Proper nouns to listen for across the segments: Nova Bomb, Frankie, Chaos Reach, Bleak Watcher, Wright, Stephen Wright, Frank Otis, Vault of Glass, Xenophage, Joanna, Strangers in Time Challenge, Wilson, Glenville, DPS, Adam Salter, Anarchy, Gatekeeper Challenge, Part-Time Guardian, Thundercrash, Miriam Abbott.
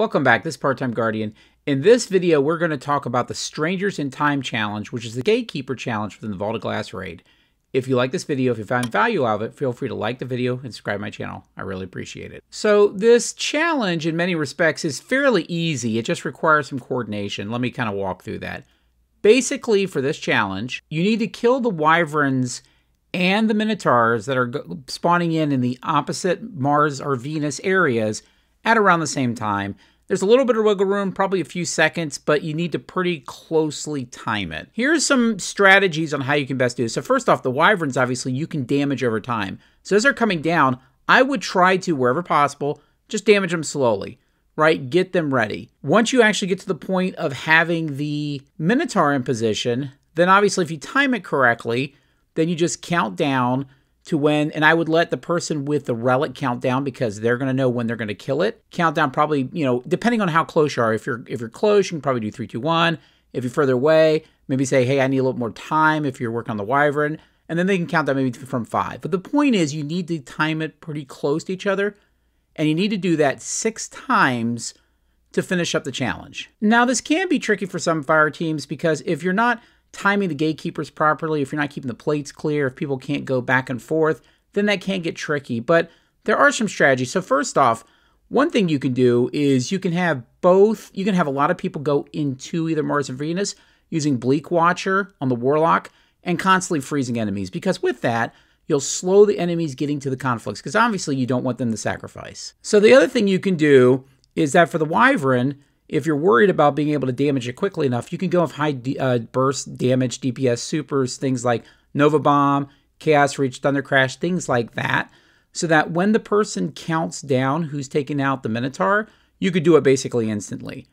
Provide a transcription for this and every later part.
Welcome back, this is Part-Time Guardian. In this video, we're going to talk about the Strangers in Time Challenge, which is the Gatekeeper Challenge within the Vault of Glass raid. If you like this video, if you found value out of it, feel free to like the video and subscribe to my channel. I really appreciate it. So this challenge, in many respects, is fairly easy. It just requires some coordination. Let me kind of walk through that. Basically, for this challenge, you need to kill the wyverns and the minotaurs that are spawning in the opposite Mars or Venus areas at around the same time. There's a little bit of wiggle room, probably a few seconds, but you need to pretty closely time it. Here's some strategies on how you can best do this. So first off, the wyverns, obviously, you can damage over time. So as they're coming down, I would try to, wherever possible, just damage them slowly, right? Get them ready. Once you actually get to the point of having the minotaur in position, then obviously if you time it correctly, then you just count down to when, and I would let the person with the relic count down because they're going to know when they're going to kill it. Count down probably, you know, depending on how close you are. If you're close, you can probably do 3, 2, 1. If you're further away, maybe say, hey, I need a little more time if you're working on the wyvern. And then they can count down maybe from 5. But the point is you need to time it pretty close to each other. And you need to do that 6 times to finish up the challenge. Now, this can be tricky for some fire teams because if you're not timing the gatekeepers properly, if you're not keeping the plates clear, if people can't go back and forth, then that can get tricky. But there are some strategies. So first off, one thing you can do is you can have a lot of people go into either Mars or Venus using Bleak Watcher on the Warlock and constantly freezing enemies, because with that, you'll slow the enemies getting to the conflicts, because obviously you don't want them to sacrifice. So the other thing you can do is that for the wyvern, if you're worried about being able to damage it quickly enough, you can go with high burst damage, DPS supers, things like Nova Bomb, Chaos Reach, Thundercrash, things like that, so that when the person counts down who's taking out the minotaur, you could do it basically instantly.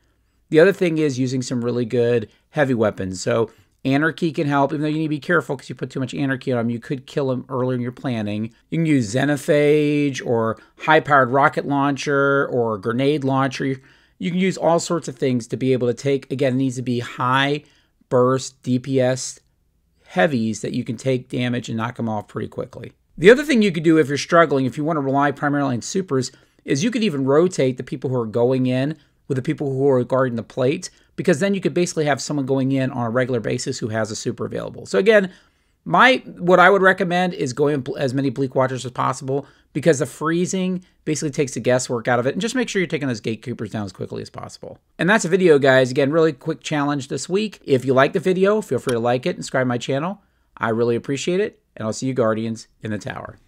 The other thing is using some really good heavy weapons. So Anarchy can help, even though you need to be careful because you put too much Anarchy on them, you could kill them earlier in your planning. You can use Xenophage or high-powered rocket launcher or grenade launcher. You can use all sorts of things to be able to take, again, it needs to be high burst DPS heavies that you can take damage and knock them off pretty quickly. The other thing you could do if you're struggling, if you want to rely primarily on supers, is you could even rotate the people who are going in with the people who are guarding the plate, because then you could basically have someone going in on a regular basis who has a super available. So again, what I would recommend is going as many Bleak Watchers as possible, because the freezing basically takes the guesswork out of it. And just make sure you're taking those gatekeepers down as quickly as possible. And that's the video, guys. Again, really quick challenge this week. If you like the video, feel free to like it and subscribe to my channel. I really appreciate it. And I'll see you Guardians in the tower.